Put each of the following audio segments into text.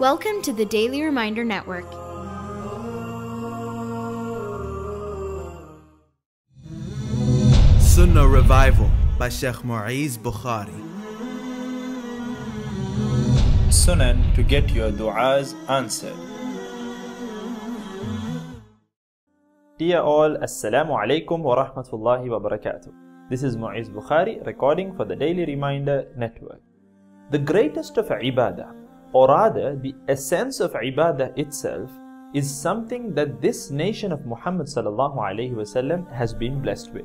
Welcome to the Daily Reminder Network. Sunnah Revival by Sheikh Muiz Bukhary. Sunan to get your du'as answered. Dear all, Assalaamu Alaikum wa Rahmatullahi wa Barakatuh. This is Muiz Bukhari recording for the Daily Reminder Network. The greatest of ibadah, or rather the essence of ibadah itself, is something that this nation of Muhammad sallallahu alaihi wasallam has been blessed with,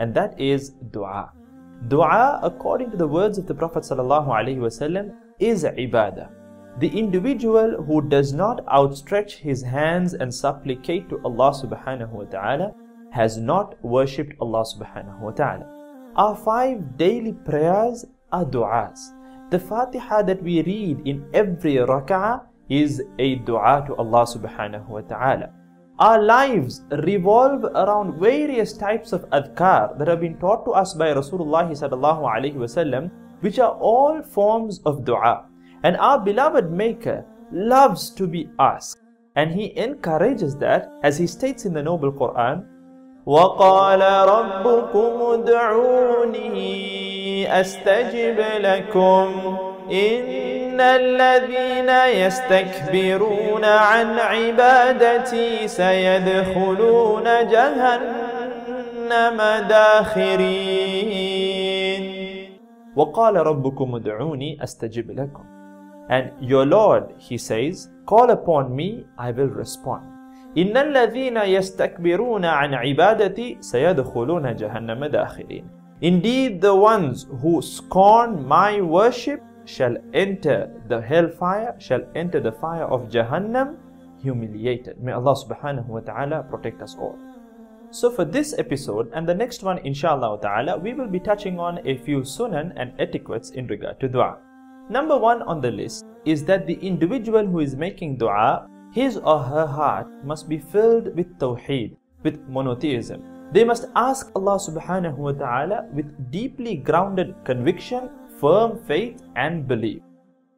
and that is dua. Dua, according to the words of the Prophet sallallahu alaihi wasallam, is ibadah. The individual who does not outstretch his hands and supplicate to Allah subhanahu wa ta'ala has not worshipped Allah subhanahu wa ta'ala. Our 5 daily prayers are du'as. The Fatiha that we read in every rak'ah is a dua to Allah subhanahu wa ta'ala. Our lives revolve around various types of adhkar that have been taught to us by Rasulullah sallallahu alaihi wasallam, which are all forms of dua. And our beloved Maker loves to be asked, and He encourages that, as He states in the Noble Quran, وَقَالَ رَبُّكُمُ ادْعُونِي أَسْتَجِبْ لَكُمْ إِنَّ الَّذِينَ يَسْتَكْبِرُونَ عَنْ عِبَادَتِي سَيَدْخُلُونَ جَهَنَّمَ دَاخِرِينَ. وَقَالَ رَبُّكُمُ ادْعُونِي أَسْتَجِبْ لَكُمْ. And your Lord, He says, call upon me, I will respond. إِنَّ الَّذِينَ يَسْتَكْبِرُونَ عَنْ عِبَادَتِي سَيَدْخُلُونَ جَهَنَّمَ دَاخِرِينَ. Indeed, the ones who scorn my worship shall enter the hellfire, shall enter the fire of Jahannam, humiliated. May Allah subhanahu wa ta'ala protect us all. So for this episode and the next one, inshallah ta'ala, we will be touching on a few sunan and etiquettes in regard to dua. Number 1 on the list is that the individual who is making dua, his or her heart must be filled with tawheed, with monotheism. They must ask Allah subhanahu wa ta'ala with deeply grounded conviction, firm faith and belief.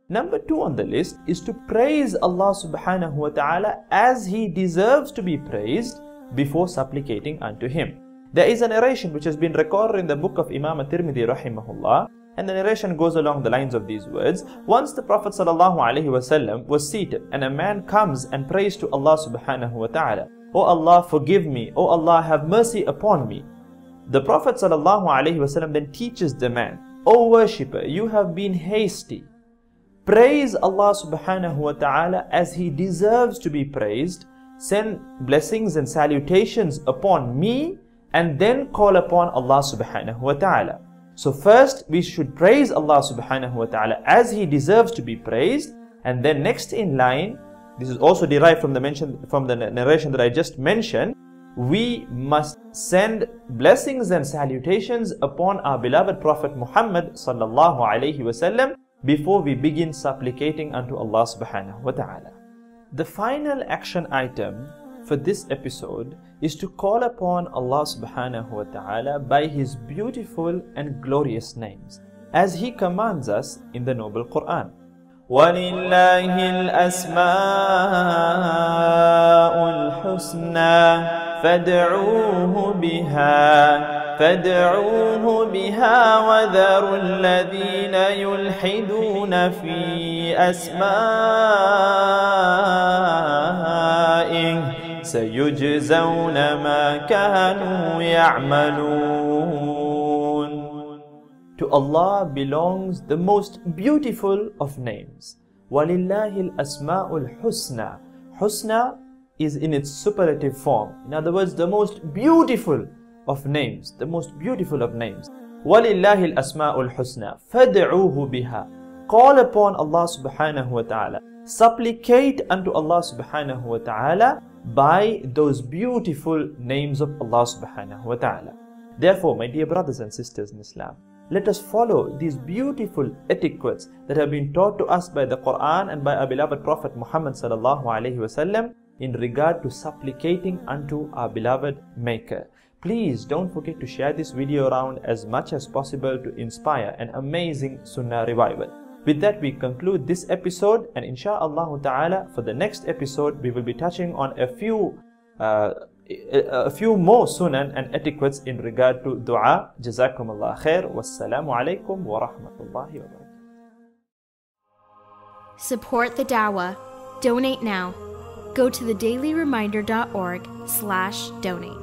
Number 2 on the list is to praise Allah subhanahu wa ta'ala as He deserves to be praised before supplicating unto Him. There is a narration which has been recorded in the book of Imam Al-Tirmidhi rahimahullah, and the narration goes along the lines of these words. Once the Prophet ﷺ was seated, and a man comes and prays to Allah subhanahu wa ta'ala, O Allah, forgive me, O Allah, have mercy upon me. The Prophet ﷺ then teaches the man, O worshipper, you have been hasty. Praise Allah subhanahu wa ta'ala as He deserves to be praised. Send blessings and salutations upon me, and then call upon Allah subhanahu wa ta'ala. So first we should praise Allah subhanahu wa ta'ala as He deserves to be praised, and then next in line, this is also derived from the narration that I just mentioned, we must send blessings and salutations upon our beloved Prophet Muhammad sallallahu alaihi wasallam before we begin supplicating unto Allah subhanahu wa ta'ala. The final action item for this episode is to call upon Allah subhanahu wa ta'ala by His beautiful and glorious names, as He commands us in the Noble Quran. وَلِلَّهِ الْأَسْمَاءُ الْحُسْنَى فَادْعُوهُ بِهَا وَذَرُوا الَّذِينَ يُلْحِدُونَ فِي أَسْمَائِهِ سَيُجْزَوْنَ مَا كَانُوا يَعْمَلُونَ. To Allah belongs the most beautiful of names. وَلِلَّهِ الْأَسْمَاءُ الْحُسْنَى. Husna is in its superlative form. In other words, the most beautiful of names. The most beautiful of names. وَلِلَّهِ الْأَسْمَاءُ الْحُسْنَى فَادْعُوهُ بِهَا. Call upon Allah subhanahu wa ta'ala. Supplicate unto Allah subhanahu wa ta'ala by those beautiful names of Allah subhanahu wa ta'ala. Therefore, my dear brothers and sisters in Islam, let us follow these beautiful etiquettes that have been taught to us by the Quran and by our beloved Prophet Muhammad sallallahu alaihi wasallam in regard to supplicating unto our beloved Maker. Please don't forget to share this video around as much as possible to inspire an amazing Sunnah revival. With that, we conclude this episode, and insha'Allah ta'ala, for the next episode, we will be touching on a few more sunan and etiquettes in regard to dua. Jazakum Allah khair. Wassalamu alaikum wa rahmatullahi wa barakatuh. Support the dawah. Donate now. Go to thedailyReminder.org/donate.